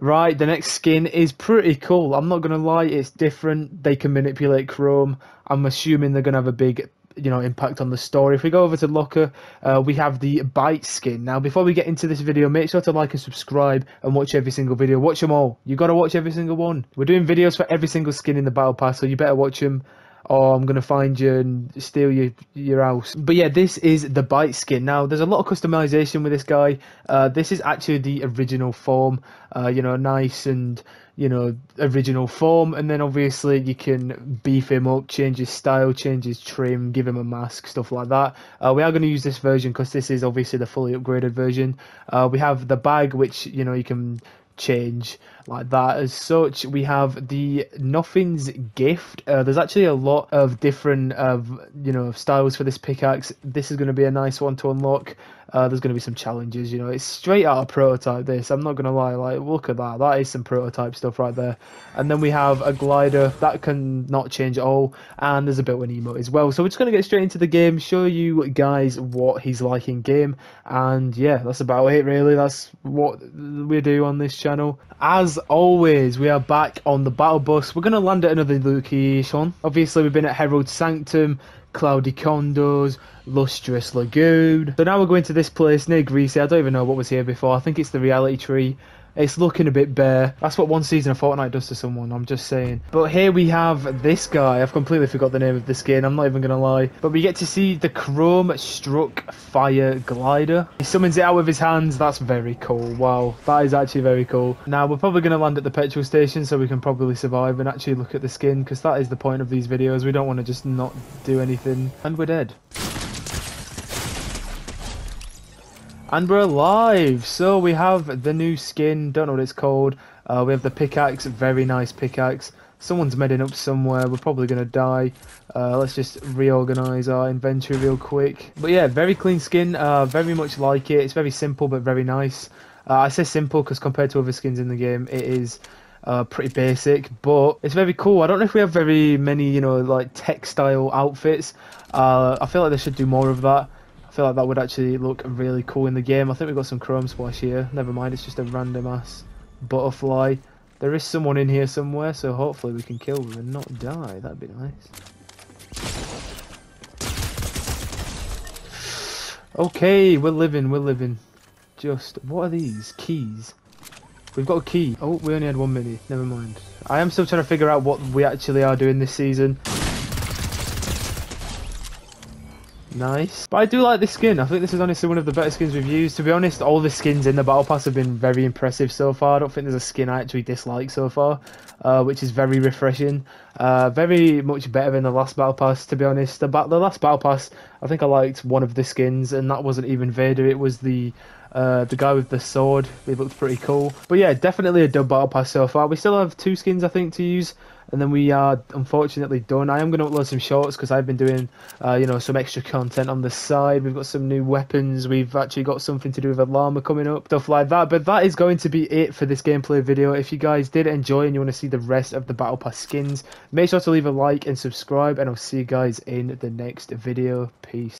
Right, the next skin is pretty cool. I'm not going to lie, it's different. They can manipulate Chrome. I'm assuming they're going to have a big, you know, impact on the story. If we go over to Locker, we have the Bytes skin. Now, before we get into this video, make sure to like and subscribe and watch every single video. Watch them all. You've got to watch every single one. We're doing videos for every single skin in the Battle Pass, so you better watch them. Or I'm going to find you and steal your house. But yeah, this is the Bytes skin. Now, there's a lot of customization with this guy. This is actually the original form. You know, nice and, you know, original form. And then obviously you can beef him up, change his style, change his trim, give him a mask, stuff like that. We are going to use this version because this is obviously the fully upgraded version. We have the bag, which, you know, you can change like that as such. We have the Nothing's Gift. There's actually a lot of different you know, styles for this pickaxe. This is going to be a nice one to unlock. There's going to be some challenges. You know, it's straight out of prototype, this, I'm not going to lie. Like, look at that, that is some prototype stuff right there. And then we have a glider that can not change at all, and there's a built-in emote as well. So we're just going to get straight into the game, show you guys what he's like in game, and yeah, that's about it really. That's what we do on this channel. As always, we are back on the battle bus. We're going to land at another location. Obviously we've been at Herald Sanctum, Cloudy Condos, Lustrous Lagoon. So now we're going to this place near Greasy. I don't even know what was here before. I think it's the Reality Tree. It's looking a bit bare. That's what one season of Fortnite does to someone, I'm just saying. But here we have this guy. I've completely forgot the name of this skin, I'm not even going to lie. But we get to see the Chrome Struck Fire Glider. He summons it out with his hands. That's very cool. Wow, that is actually very cool. Now, we're probably going to land at the petrol station, so we can probably survive and actually look at the skin, because that is the point of these videos. We don't want to just not do anything. And we're dead. And we're alive! So we have the new skin, don't know what it's called. We have the pickaxe, very nice pickaxe. Someone's medding up somewhere, we're probably going to die. Let's just reorganise our inventory real quick. But yeah, very clean skin, very much like it. It's very simple but very nice. I say simple because compared to other skins in the game, it is pretty basic, but it's very cool. I don't know if we have very many, you know, like textile outfits. I feel like they should do more of that. I feel like that would actually look really cool in the game. I think we've got some Chrome Splash here. Never mind, it's just a random ass butterfly. There is someone in here somewhere, so hopefully we can kill them and not die. That'd be nice. Okay, we're living, we're living. Just, what are these? Keys. We've got a key. Oh, we only had 1 minute. Never mind. I am still trying to figure out what we actually are doing this season. Nice. But I do like this skin. I think this is honestly one of the better skins we've used. To be honest, all the skins in the Battle Pass have been very impressive so far. I don't think there's a skin I actually dislike so far, which is very refreshing. Very much better than the last Battle Pass, to be honest. The last Battle Pass, I think I liked one of the skins, and that wasn't even Vader. It was the guy with the sword. They looked pretty cool. But yeah, definitely a dub Battle Pass so far. We still have 2 skins, I think, to use. And then we are unfortunately done. I am going to upload some shorts because I've been doing, you know, some extra content on the side. We've got some new weapons. We've actually got something to do with a llama coming up, stuff like that. But that is going to be it for this gameplay video. If you guys did enjoy and you want to see the rest of the Battle Pass skins, make sure to leave a like and subscribe. And I'll see you guys in the next video. Peace.